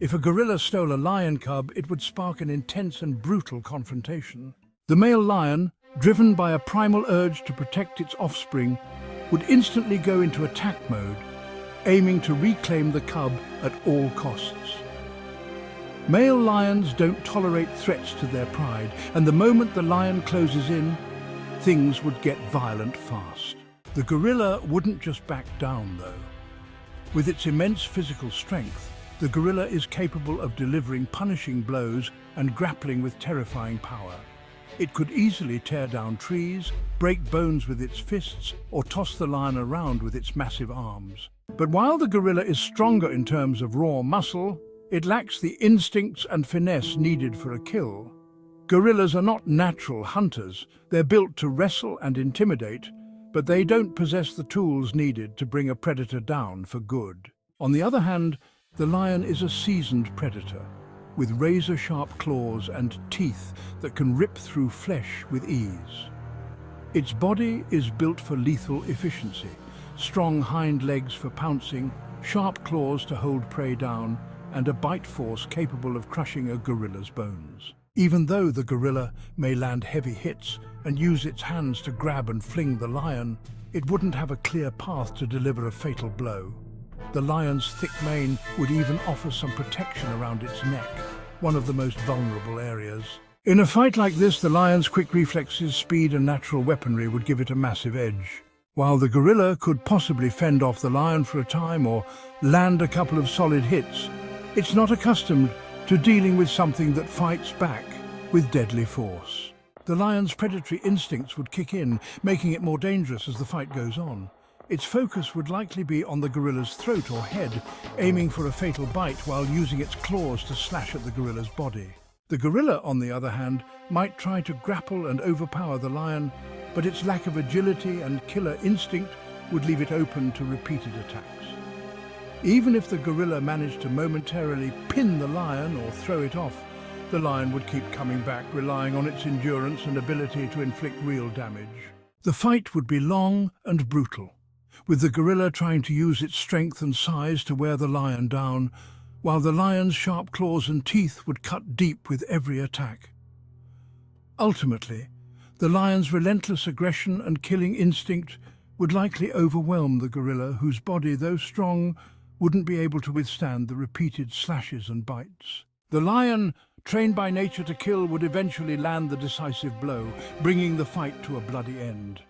If a gorilla stole a lion cub, it would spark an intense and brutal confrontation. The male lion, driven by a primal urge to protect its offspring, would instantly go into attack mode, aiming to reclaim the cub at all costs. Male lions don't tolerate threats to their pride, and the moment the lion closes in, things would get violent fast. The gorilla wouldn't just back down, though. With its immense physical strength, the gorilla is capable of delivering punishing blows and grappling with terrifying power. It could easily tear down trees, break bones with its fists, or toss the lion around with its massive arms. But while the gorilla is stronger in terms of raw muscle, it lacks the instincts and finesse needed for a kill. Gorillas are not natural hunters. They're built to wrestle and intimidate, but they don't possess the tools needed to bring a predator down for good. On the other hand, the lion is a seasoned predator, with razor-sharp claws and teeth that can rip through flesh with ease. Its body is built for lethal efficiency, strong hind legs for pouncing, sharp claws to hold prey down, and a bite force capable of crushing a gorilla's bones. Even though the gorilla may land heavy hits and use its hands to grab and fling the lion, it wouldn't have a clear path to deliver a fatal blow. The lion's thick mane would even offer some protection around its neck, one of the most vulnerable areas. In a fight like this, the lion's quick reflexes, speed, and natural weaponry would give it a massive edge. While the gorilla could possibly fend off the lion for a time or land a couple of solid hits, it's not accustomed to dealing with something that fights back with deadly force. The lion's predatory instincts would kick in, making it more dangerous as the fight goes on. Its focus would likely be on the gorilla's throat or head, aiming for a fatal bite while using its claws to slash at the gorilla's body. The gorilla, on the other hand, might try to grapple and overpower the lion, but its lack of agility and killer instinct would leave it open to repeated attacks. Even if the gorilla managed to momentarily pin the lion or throw it off, the lion would keep coming back, relying on its endurance and ability to inflict real damage. The fight would be long and brutal, with the gorilla trying to use its strength and size to wear the lion down, while the lion's sharp claws and teeth would cut deep with every attack. Ultimately, the lion's relentless aggression and killing instinct would likely overwhelm the gorilla, whose body, though strong, wouldn't be able to withstand the repeated slashes and bites. The lion, trained by nature to kill, would eventually land the decisive blow, bringing the fight to a bloody end.